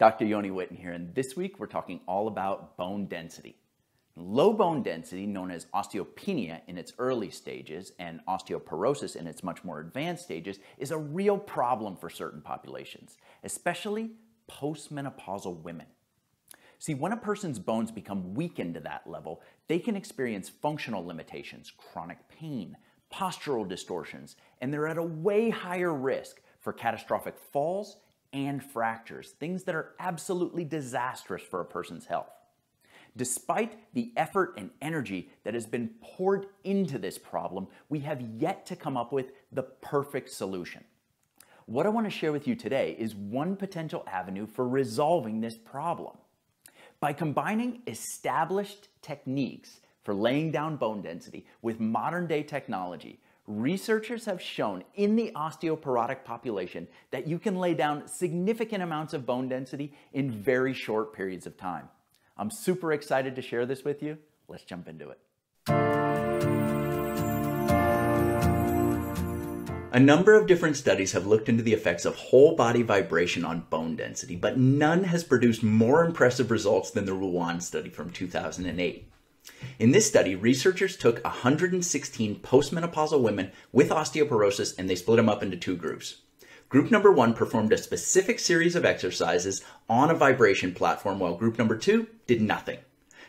Dr. Yoni Whitten here, and this week we're talking all about bone density. Low bone density, known as osteopenia in its early stages and osteoporosis in its much more advanced stages, is a real problem for certain populations, especially postmenopausal women. See, when a person's bones become weakened to that level, they can experience functional limitations, chronic pain, postural distortions, and they're at a way higher risk for catastrophic falls and fractures, things that are absolutely disastrous for a person's health. Despite the effort and energy that has been poured into this problem, we have yet to come up with the perfect solution. What I want to share with you today is one potential avenue for resolving this problem. By combining established techniques for laying down bone density with modern-day technology, researchers have shown in the osteoporotic population that you can lay down significant amounts of bone density in very short periods of time. I'm super excited to share this with you. Let's jump into it. A number of different studies have looked into the effects of whole body vibration on bone density, but none has produced more impressive results than the Ruan study from 2008. In this study, researchers took 116 postmenopausal women with osteoporosis and they split them up into two groups. Group number one performed a specific series of exercises on a vibration platform, while group number two did nothing.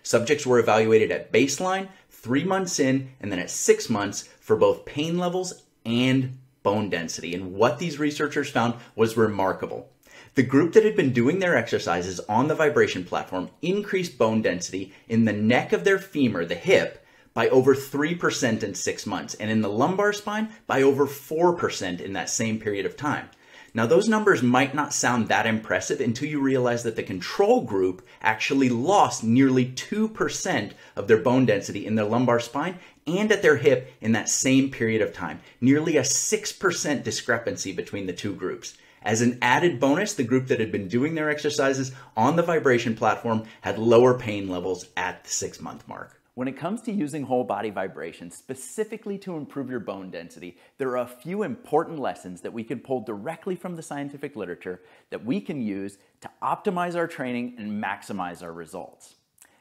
Subjects were evaluated at baseline, 3 months in, and then at 6 months for both pain levels and bone density. And what these researchers found was remarkable. The group that had been doing their exercises on the vibration platform increased bone density in the neck of their femur, the hip, by over 3% in 6 months, and in the lumbar spine by over 4% in that same period of time. Now, those numbers might not sound that impressive until you realize that the control group actually lost nearly 2% of their bone density in their lumbar spine and at their hip in that same period of time, nearly a 6% discrepancy between the two groups. As an added bonus, the group that had been doing their exercises on the vibration platform had lower pain levels at the 6-month mark. When it comes to using whole body vibration specifically to improve your bone density, there are a few important lessons that we can pull directly from the scientific literature that we can use to optimize our training and maximize our results.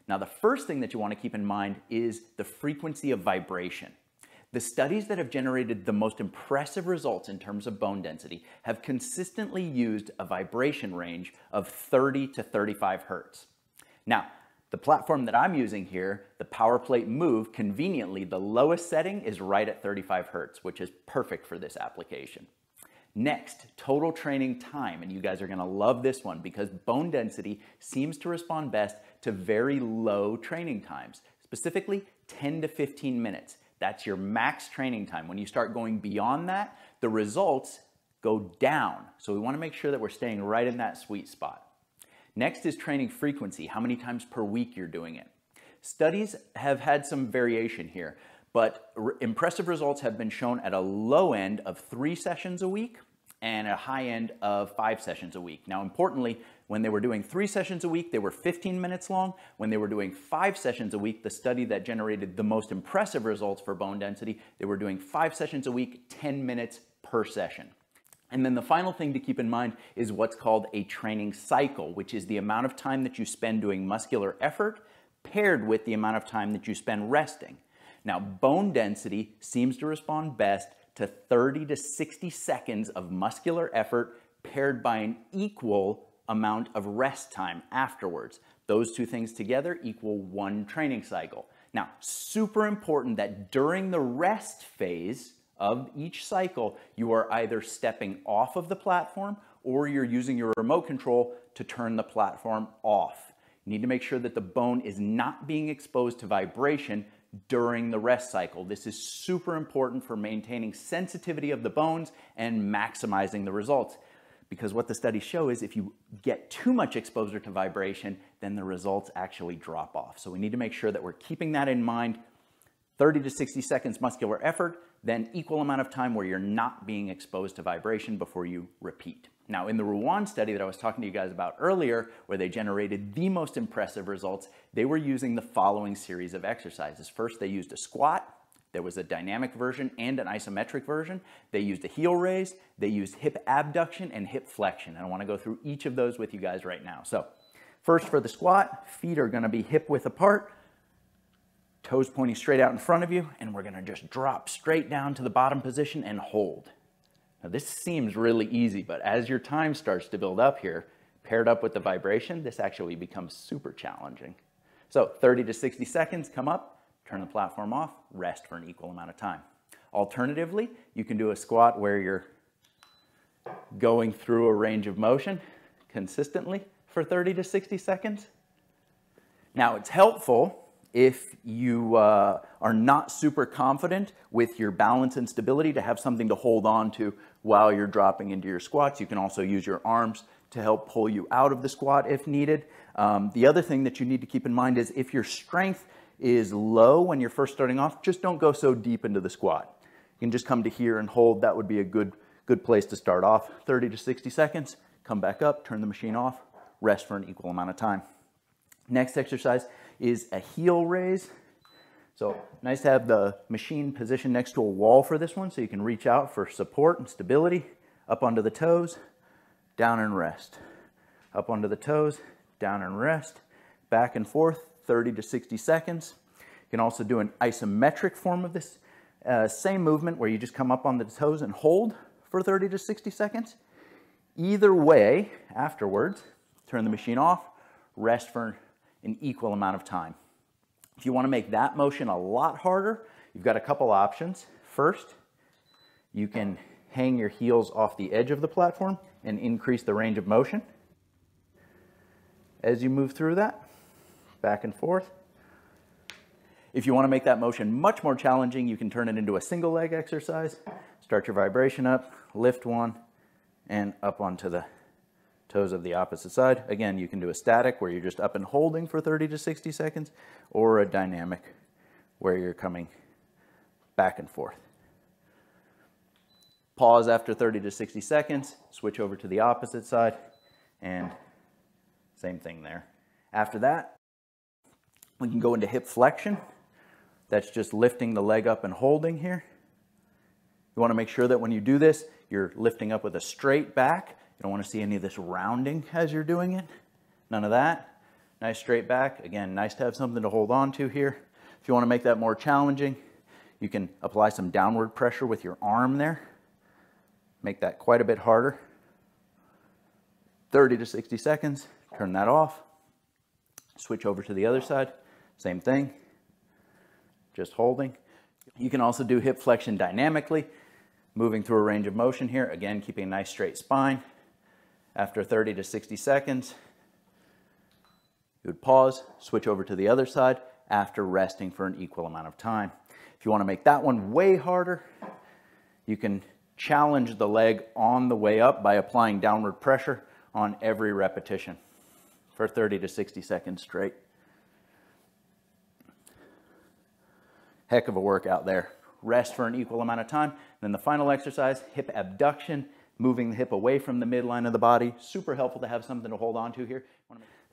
Now, the first thing that you want to keep in mind is the frequency of vibration. The studies that have generated the most impressive results in terms of bone density have consistently used a vibration range of 30 to 35 hertz. Now, the platform that I'm using here, the PowerPlate Move, conveniently the lowest setting is right at 35 hertz, which is perfect for this application. Next, total training time, and you guys are going to love this one because bone density seems to respond best to very low training times, specifically 10 to 15 minutes. That's your max training time. When you start going beyond that, the results go down. So we want to make sure that we're staying right in that sweet spot. Next is training frequency, how many times per week you're doing it. Studies have had some variation here, but impressive results have been shown at a low end of 3 sessions a week and a high end of 5 sessions a week. Now, importantly, when they were doing 3 sessions a week, they were 15 minutes long. When they were doing 5 sessions a week, the study that generated the most impressive results for bone density, they were doing 5 sessions a week, 10 minutes per session. And then the final thing to keep in mind is what's called a training cycle, which is the amount of time that you spend doing muscular effort paired with the amount of time that you spend resting. Now, bone density seems to respond best to 30 to 60 seconds of muscular effort paired by an equal amount of rest time afterwards. Those two things together equal 1 training cycle. Now, super important that during the rest phase of each cycle, you are either stepping off of the platform or you're using your remote control to turn the platform off. You need to make sure that the bone is not being exposed to vibration during the rest cycle. This is super important for maintaining sensitivity of the bones and maximizing the results, because what the studies show is if you get too much exposure to vibration, then the results actually drop off. So we need to make sure that we're keeping that in mind. 30 to 60 seconds muscular effort, then equal amount of time where you're not being exposed to vibration before you repeat. Now, in the Ruan study that I was talking to you guys about earlier, where they generated the most impressive results, they were using the following series of exercises. First, they used a squat, There was a dynamic version and an isometric version. They used a heel raise, they used hip abduction and hip flexion. And I want to go through each of those with you guys right now. So first for the squat, feet are going to be hip width apart, toes pointing straight out in front of you, and we're going to just drop straight down to the bottom position and hold. Now this seems really easy, but as your time starts to build up here, paired up with the vibration, this actually becomes super challenging. So 30 to 60 seconds, come up, turn the platform off, rest for an equal amount of time. Alternatively, you can do a squat where you're going through a range of motion consistently for 30 to 60 seconds. Now, it's helpful if you are not super confident with your balance and stability to have something to hold on to while you're dropping into your squats. You can also use your arms to help pull you out of the squat if needed. The other thing that you need to keep in mind is if your strength is low when you're first starting off, just don't go so deep into the squat. You can just come to here and hold. That would be a good place to start off. 30 to 60 seconds, come back up, turn the machine off, rest for an equal amount of time. Next exercise is a heel raise. So nice to have the machine positioned next to a wall for this one so you can reach out for support and stability. Up onto the toes, down and rest. Up onto the toes, down and rest. Back and forth. 30 to 60 seconds. You can also do an isometric form of this same movement where you just come up on the toes and hold for 30 to 60 seconds. Either way, afterwards, turn the machine off, rest for an equal amount of time. If you want to make that motion a lot harder, you've got a couple options. First, you can hang your heels off the edge of the platform and increase the range of motion as you move through that. Back and forth. If you want to make that motion much more challenging, you can turn it into a single leg exercise. Start your vibration up, lift one, and up onto the toes of the opposite side. Again, you can do a static where you're just up and holding for 30 to 60 seconds, or a dynamic where you're coming back and forth. Pause after 30 to 60 seconds, switch over to the opposite side, and same thing there. After that, we can go into hip flexion. That's just lifting the leg up and holding here. You want to make sure that when you do this, you're lifting up with a straight back. You don't want to see any of this rounding as you're doing it. None of that. Nice straight back. Again, nice to have something to hold on to here. If you want to make that more challenging, you can apply some downward pressure with your arm there. Make that quite a bit harder. 30 to 60 seconds. Turn that off. Switch over to the other side. Same thing, just holding. You can also do hip flexion dynamically, moving through a range of motion here. Again, keeping a nice straight spine. After 30 to 60 seconds, you would pause, switch over to the other side after resting for an equal amount of time. If you want to make that one way harder, you can challenge the leg on the way up by applying downward pressure on every repetition for 30 to 60 seconds straight. Heck of a workout there. Rest for an equal amount of time. Then the final exercise, hip abduction, moving the hip away from the midline of the body. Super helpful to have something to hold on to here.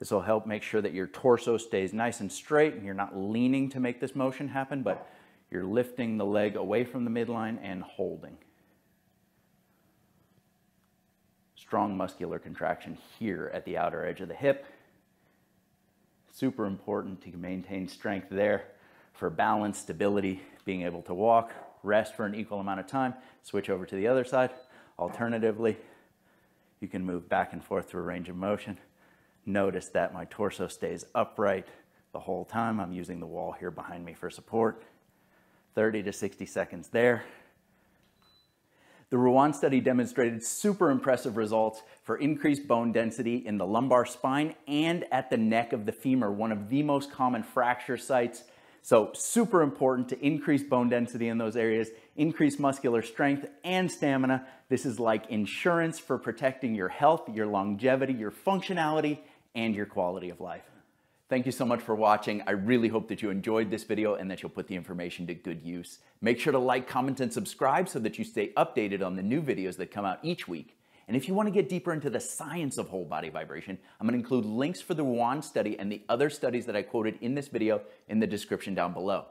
This will help make sure that your torso stays nice and straight and you're not leaning to make this motion happen, but you're lifting the leg away from the midline and holding. Strong muscular contraction here at the outer edge of the hip. Super important to maintain strength there. For balance, stability, being able to walk, rest for an equal amount of time, switch over to the other side. Alternatively, you can move back and forth through a range of motion. Notice that my torso stays upright the whole time. I'm using the wall here behind me for support. 30 to 60 seconds there. The Ruan study demonstrated super impressive results for increased bone density in the lumbar spine and at the neck of the femur, one of the most common fracture sites. So super important to increase bone density in those areas, increase muscular strength and stamina. This is like insurance for protecting your health, your longevity, your functionality, and your quality of life. Thank you so much for watching. I really hope that you enjoyed this video and that you'll put the information to good use. Make sure to like, comment, and subscribe so that you stay updated on the new videos that come out each week. And if you want to get deeper into the science of whole body vibration, I'm going to include links for the Wuhan study and the other studies that I quoted in this video in the description down below.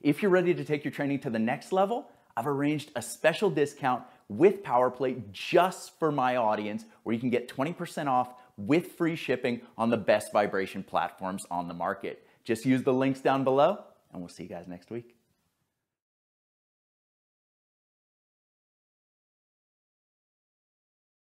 If you're ready to take your training to the next level, I've arranged a special discount with PowerPlate just for my audience, where you can get 20% off with free shipping on the best vibration platforms on the market. Just use the links down below, and we'll see you guys next week.